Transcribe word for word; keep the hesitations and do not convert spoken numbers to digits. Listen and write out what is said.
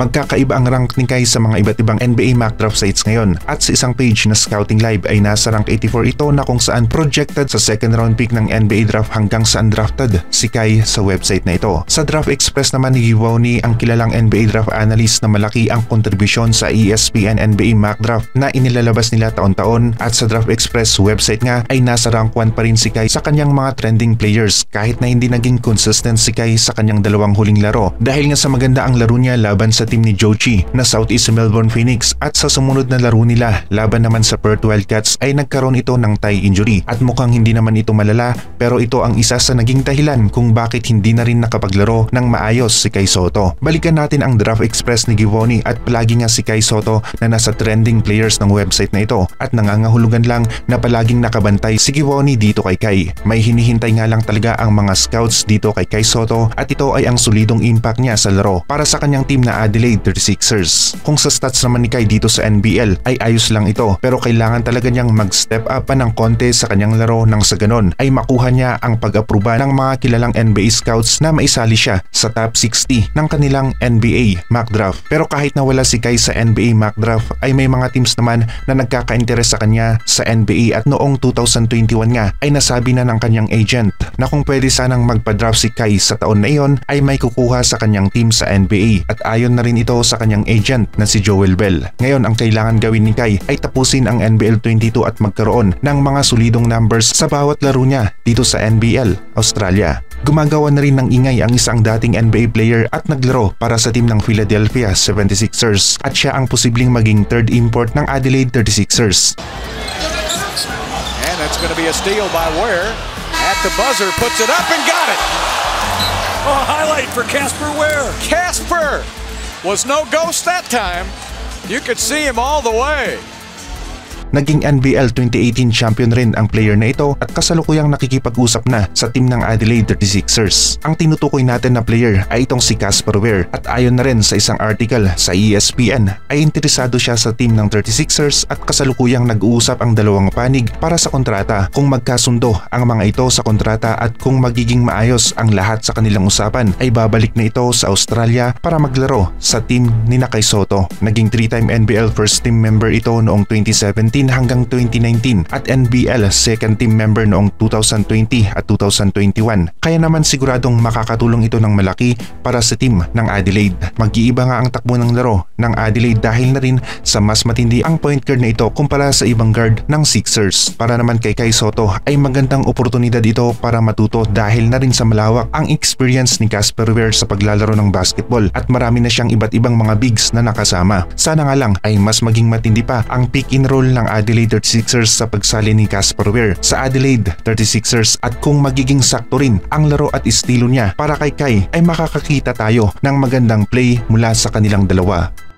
Magkakaiba ang rank ni Kai sa mga iba't ibang N B A mock draft sites ngayon, at sa isang page na Scouting Live ay nasa rank eighty-four ito na kung saan projected sa second round pick ng N B A draft hanggang sa undrafted si Kai sa website na ito. Sa Draft Express naman ni Giovanni, ang kilalang N B A draft analyst na malaki ang kontribusyon sa E S P N N B A mock draft na inilalabas nila taon-taon, at sa Draft Express website nga ay nasa rank one pa rin si Kai sa kanyang mga trending players kahit na hindi naging consistent si Kai sa kanyang dalawang huling laro dahil nga sa maganda ang laro niya laban sa team ni Jochi na Southeast Melbourne Phoenix, at sa sumunod na laro nila laban naman sa Perth Wildcats ay nagkaroon ito ng thigh injury at mukhang hindi naman ito malala, pero ito ang isa sa naging dahilan kung bakit hindi na rin nakapaglaro ng maayos si Kai Sotto. Balikan natin ang Draft Express ni Givony at palagi nga si Kai Sotto na nasa trending players ng website na ito, at nangangahulugan lang na palaging nakabantay si Givony dito kay Kai. May hinihintay nga lang talaga ang mga scouts dito kay Kai Sotto, at ito ay ang solidong impact niya sa laro para sa kanyang team na Adelaide thirty-sixers. Kung sa stats naman ni Kai dito sa N B L ay ayos lang ito, pero kailangan talaga niyang mag-step up pa ng konti sa kanyang laro nang sa ganon ay makuha niya ang pag-aproba ng mga kilalang N B A scouts na maisali siya sa top sixty ng kanilang N B A mock draft. Pero kahit na wala si Kai sa N B A mock draft ay may mga teams naman na nagkaka-interes sa kanya sa N B A, at noong two thousand twenty-one nga ay nasabi na ng kanyang agent na kung pwede sanang magpa-draft si Kai sa taon na iyon ay may kukuha sa kanyang team sa N B A, at ayon na rin ito sa kanyang agent na si Joel Bell. Ngayon ang kailangan gawin ni Kai ay tapusin ang N B L twenty-two at magkaroon ng mga solidong numbers sa bawat laro niya dito sa N B L Australia. Gumagawa na rin ng ingay ang isang dating N B A player at naglaro para sa team ng Philadelphia seventy-sixers, at siya ang posibleng maging third import ng Adelaide thirty-sixers. And that's going to be a steal by Ware. At the buzzer, puts it up and got it. Oh, highlight for Casper Ware. Casper was no ghost that time. You could see him all the way. Naging N B L twenty eighteen champion rin ang player na ito, at kasalukuyang nakikipag-usap na sa team ng Adelaide thirty-sixers. Ang tinutukoy natin na player ay itong si Casper Ware, at ayon na rin sa isang article sa E S P N ay interesado siya sa team ng thirty-sixers, at kasalukuyang nag-uusap ang dalawang panig para sa kontrata kung magkasundo ang mga ito sa kontrata, at kung magiging maayos ang lahat sa kanilang usapan ay babalik na ito sa Australia para maglaro sa team ni Kai Sotto. Naging three-time N B L first team member ito noong twenty seventeen hanggang twenty nineteen, at N B L second team member noong two thousand twenty at two thousand twenty-one. Kaya naman siguradong makakatulong ito ng malaki para sa team ng Adelaide. Mag-iiba nga ang takbo ng laro ng Adelaide dahil na rin sa mas matindi ang point guard na ito kumpara sa ibang guard ng Sixers. Para naman kay Kai Sotto ay magandang oportunidad ito para matuto dahil na rin sa malawak ang experience ni Casper Ware sa paglalaro ng basketball, at marami na siyang iba't ibang mga bigs na nakasama. Sana nga lang ay mas maging matindi pa ang pick and roll ng Adelaide thirty-sixers sa pagsali ni Casper Ware sa Adelaide thirty-sixers, at kung magiging sakto rin ang laro at estilo niya para kay Kai ay makakakita tayo ng magandang play mula sa kanilang dalawa.